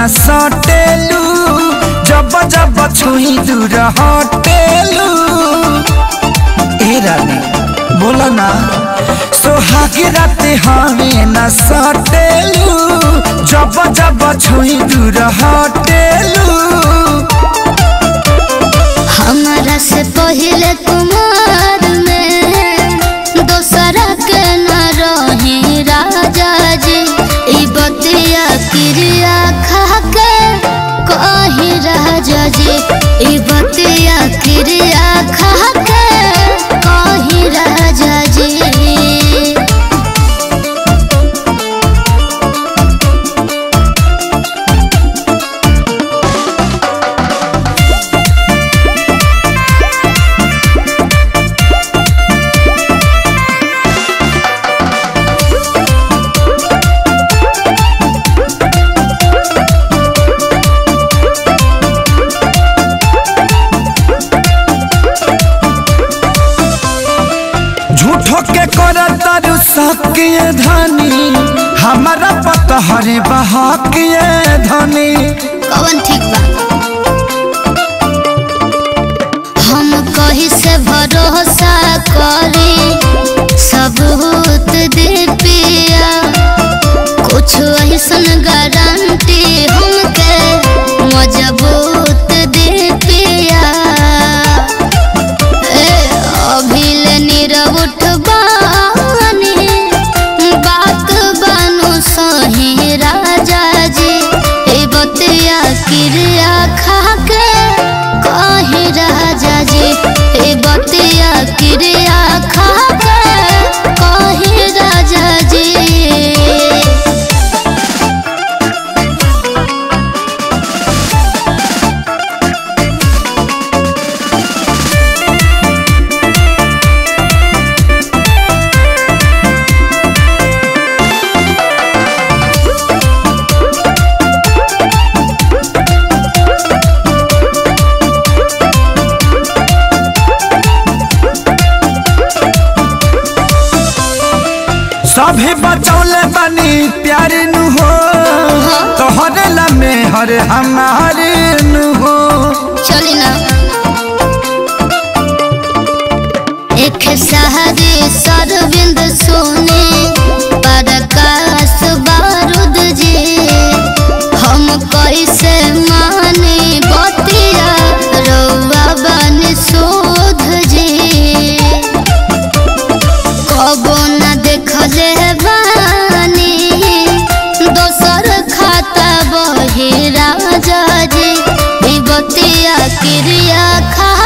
न सटेलू, जब जब छुई दूर हटेलू। ए रानी बोल ना सोहाग रात हमें न सटेलू, जब जब छुई दूर हटेलू। हमरा से पहले तुम्हार में दोसरा के न रहे राजा जी। ई बतिया क्रिया खा के कही राजा जी, ई बतिया क्रिया खा के कही राजा जी। धनी हमारा पता हरे बहा किए धनी कौन ठीक बा। हम कहीं से भरोसा करी सबूत दे पिया, कुछ ऐसा गारंटी हमके मजबूत दे पिया। अभी ले नीरव उठबा क्रिया खा के कही राजा जी, ए बतिया क्रिया खा के कही राजा जी। सभी बचौले बनी प्यार नु हो, तोहरे लमे हर हमारे नु हो। चली ना एक सहारे सरविंद सोने प्रकाश बारूद जी। हम कैसे माने बतिया रौवा बन शोध जी। कबो न देख ले बानी दोसर खाता बहे राजा जी, बतिया क्रिया खा